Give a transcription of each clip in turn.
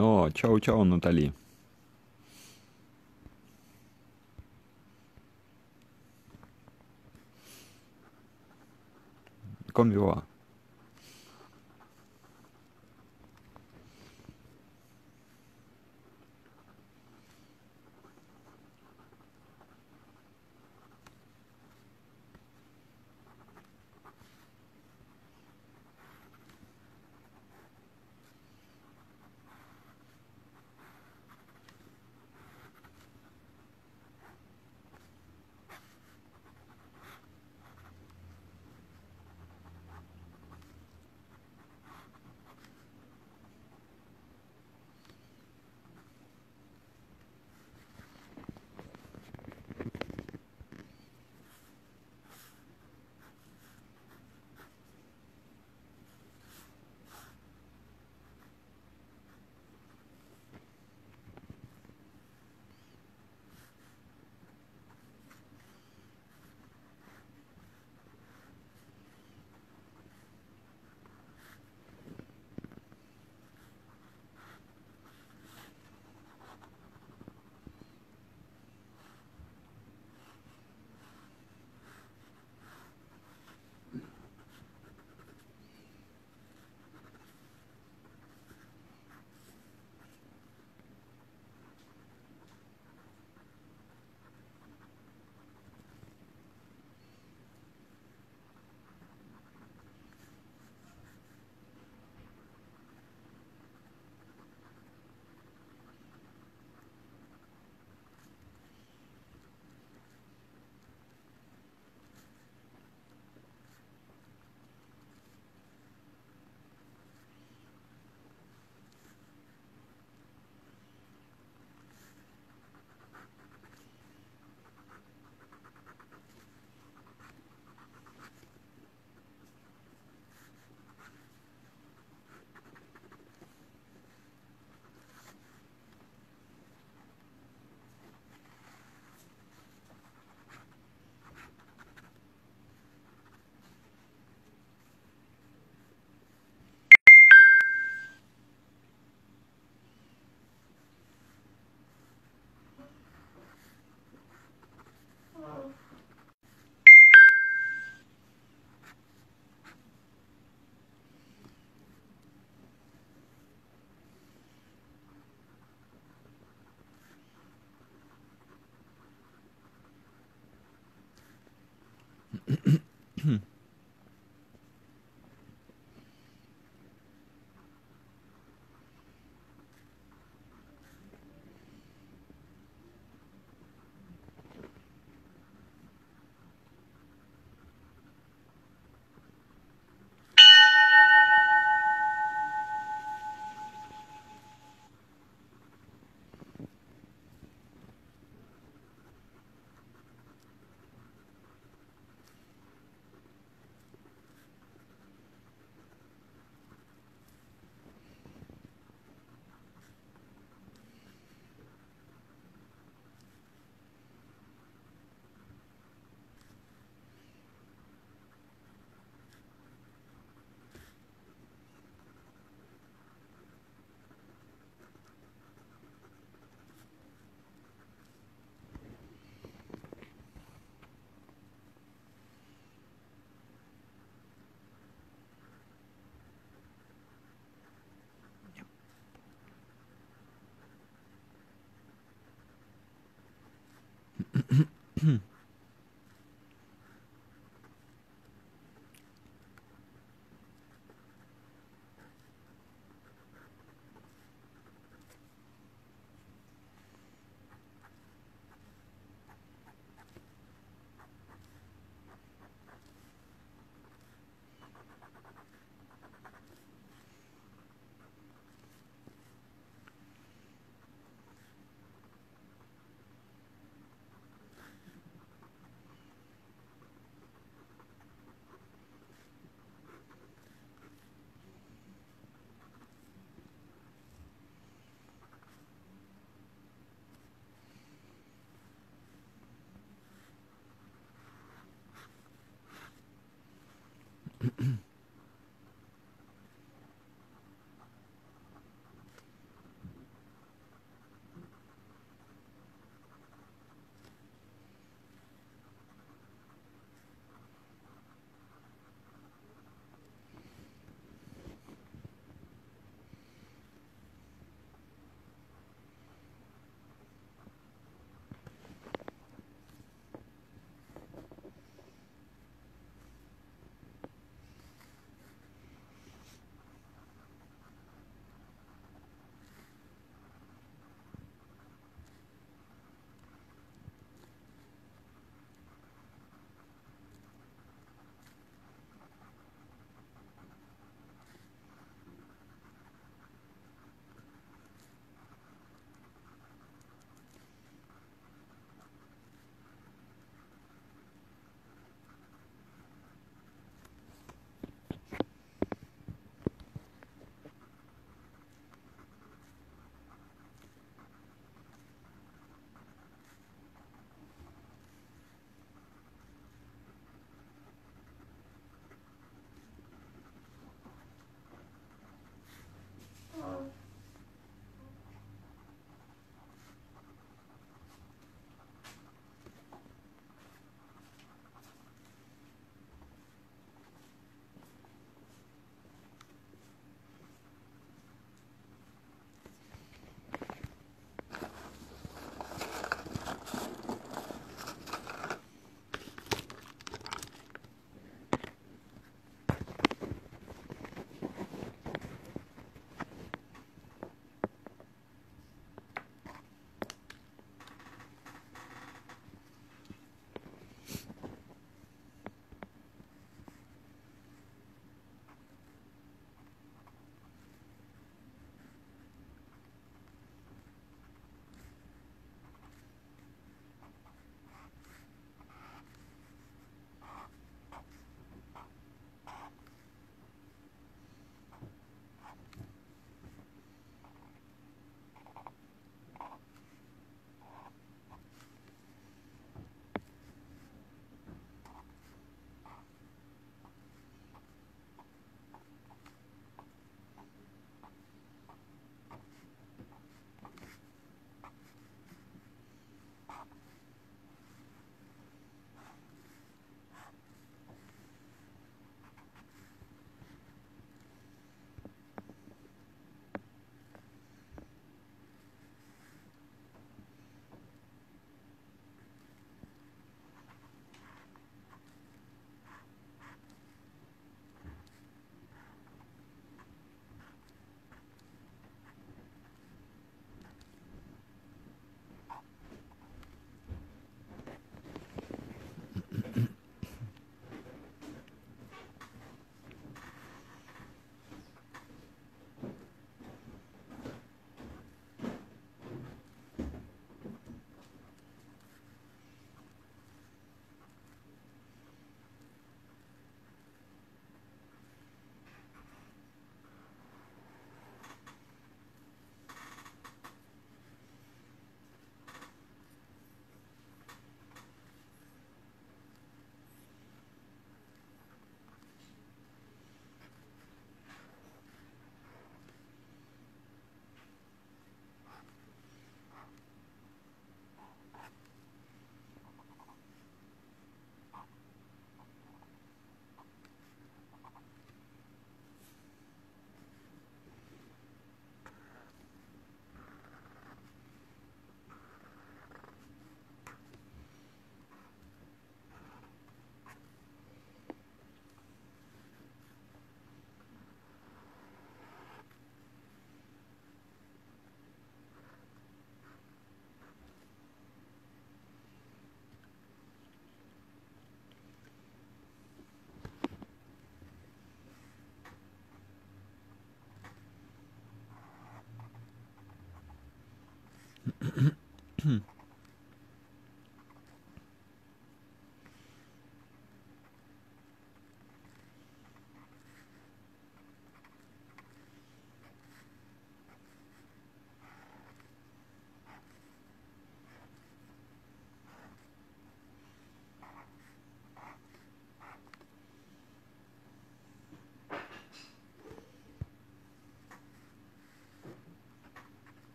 О, чау-чау, Натали. Комбива.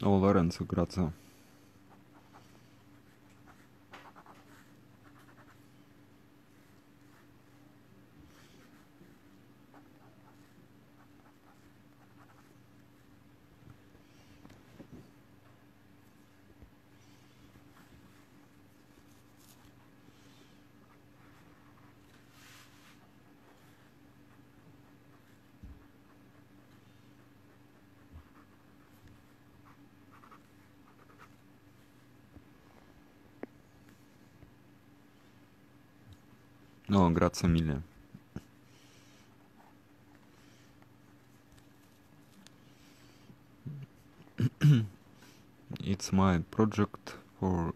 О, Лоренцо Граза. О, Gracia Mila. It's my project for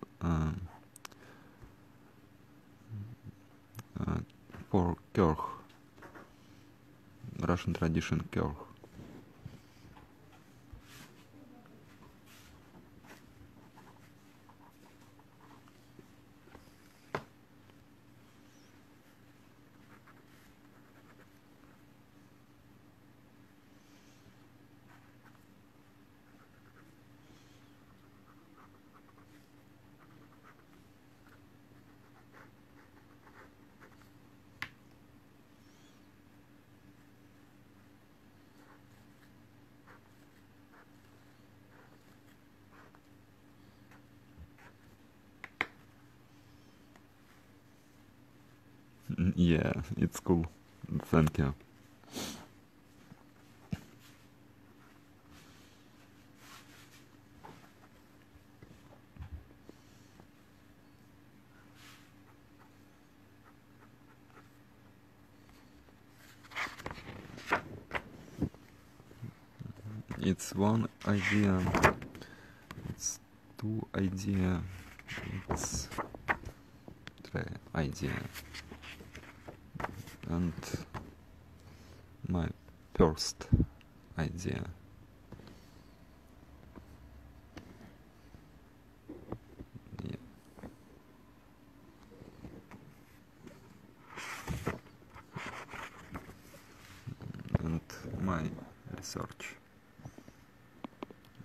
Kirch. Russian tradition Kirch. Yeah, it's cool. Thank you. It's one idea. It's two idea. It's three idea. And my first idea. My research,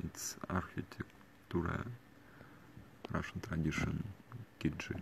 it's architecture, Russian tradition, Gigi.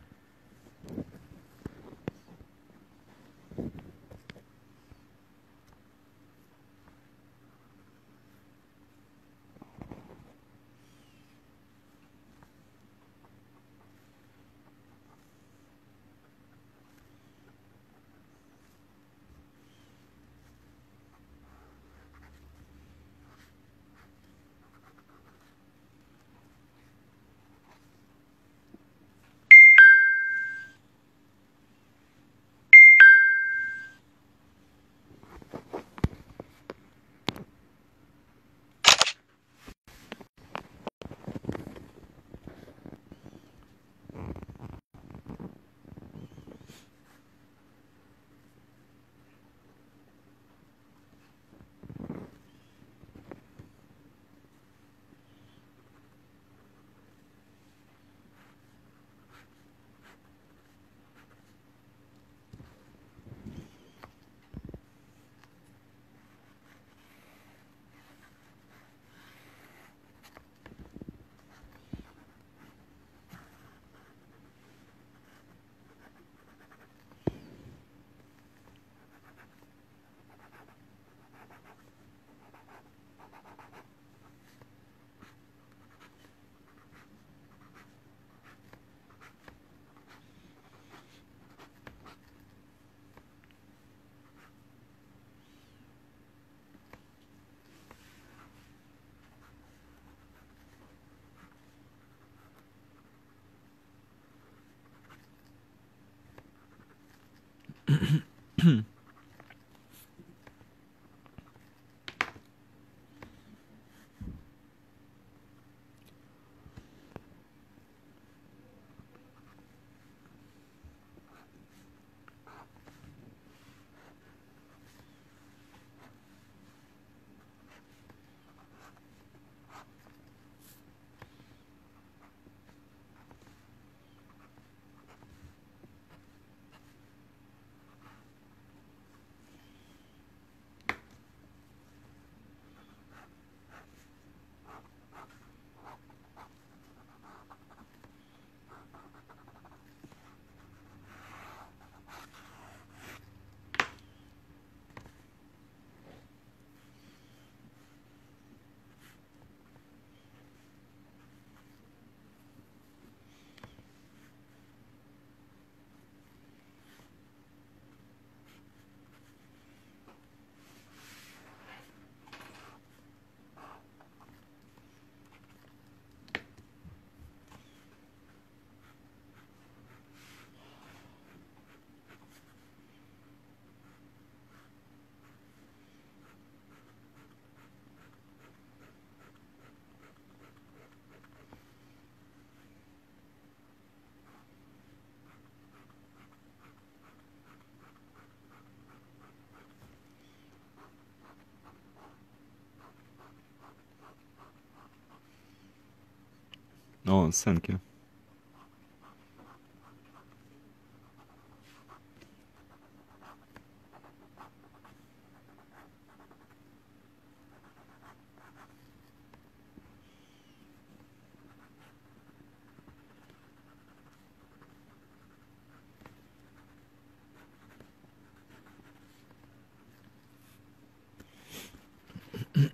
Oh, thank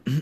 you.